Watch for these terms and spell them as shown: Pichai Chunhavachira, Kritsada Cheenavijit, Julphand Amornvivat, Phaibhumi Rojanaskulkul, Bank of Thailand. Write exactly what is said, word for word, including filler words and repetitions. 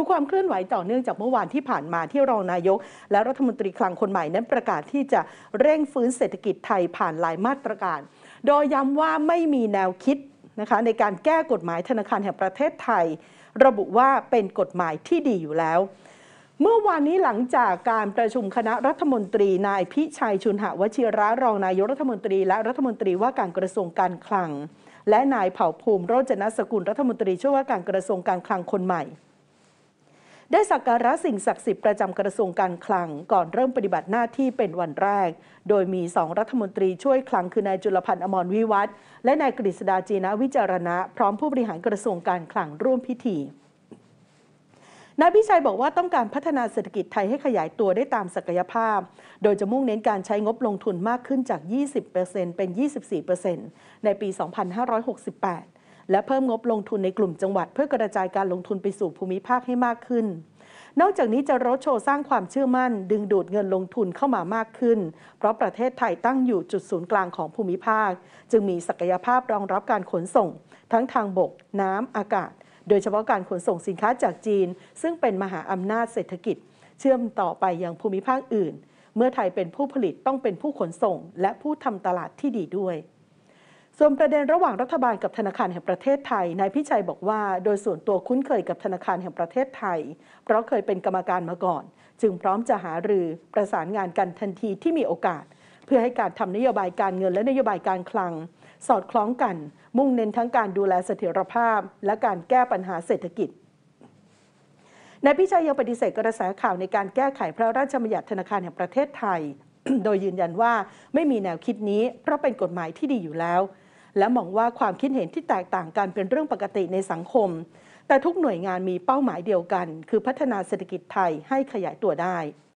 ดูความเคลื่อนไหวต่อเนื่องจากเมื่อวานที่ผ่านมาที่รองนายกและรัฐมนตรีคลังคนใหม่นั้นประกาศที่จะเร่งฟื้นเศรษฐกิจไทยผ่านหลายมาตรการโดยย้ำว่าไม่มีแนวคิดนะคะในการแก้กฎหมายธนาคารแห่งประเทศไทยระบุว่าเป็นกฎหมายที่ดีอยู่แล้วเมื่อวานนี้หลังจากการประชุมคณะรัฐมนตรีนายพิชัยชุนหวชิระรองนายกรัฐมนตรีและรัฐมนตรีว่าการกระทรวงการคลังและนายเผ่าภูมิโรจนสกุลรัฐมนตรีช่วยว่าการกระทรวงการคลังคนใหม่ได้สักการะสิ่งศักดิ์สิทธิ์ประจำกระทรวงการคลังก่อนเริ่มปฏิบัติหน้าที่เป็นวันแรกโดยมีสองรัฐมนตรีช่วยคลังคือนายจุลพันธ์อมรวิวัฒน์และนายกฤษดาจีนะวิจารณะพร้อมผู้บริหารกระทรวงการคลังร่วมพิธีนายพิชัยบอกว่าต้องการพัฒนาเศรษฐกิจไทยให้ขยายตัวได้ตามศักยภาพโดยจะมุ่งเน้นการใช้งบลงทุนมากขึ้นจาก ยี่สิบเปอร์เซ็นต์ เป็น ยี่สิบสี่เปอร์เซ็นต์ ในปี สองพันห้าร้อยหกสิบแปด และเพิ่มงบลงทุนในกลุ่มจังหวัดเพื่อกระจายการลงทุนไปสู่ภูมิภาคให้มากขึ้นนอกจากนี้จะรดโชว์สร้างความเชื่อมั่นดึงดูดเงินลงทุนเข้ามามากขึ้นเพราะประเทศไทยตั้งอยู่จุดศูนย์กลางของภูมิภาคจึงมีศักยภาพรองรับการขนส่งทั้งทางบกน้ำอากาศโดยเฉพาะการขนส่งสินค้าจากจีนซึ่งเป็นมหาอำนาจเศรษฐกิจเชื่อมต่อไปยังภูมิภาคอื่นเมื่อไทยเป็นผู้ผลิตต้องเป็นผู้ขนส่งและผู้ทำตลาดที่ดีด้วยส่วนประเด็นระหว่างรัฐบาลกับธนาคารแห่งประเทศไทยนายพิชัยบอกว่าโดยส่วนตัวคุ้นเคยกับธนาคารแห่งประเทศไทยเพราะเคยเป็นกรรมการมาก่อนจึงพร้อมจะหารือประสานงานกันทันทีที่มีโอกาสเพื่อให้การทำนโยบายการเงินและนโยบายการคลังสอดคล้องกันมุ่งเน้นทั้งการดูแลเสถียรภาพและการแก้ปัญหาเศรษฐกิจนายพิชัยยังปฏิเสธกระแสข่าวในการแก้ไขพระราชบัญญัติธนาคารแห่งประเทศไทย โดยยืนยันว่าไม่มีแนวคิดนี้เพราะเป็นกฎหมายที่ดีอยู่แล้วและมองว่าความคิดเห็นที่แตกต่างกันเป็นเรื่องปกติในสังคมแต่ทุกหน่วยงานมีเป้าหมายเดียวกันคือพัฒนาเศรษฐกิจไทยให้ขยายตัวได้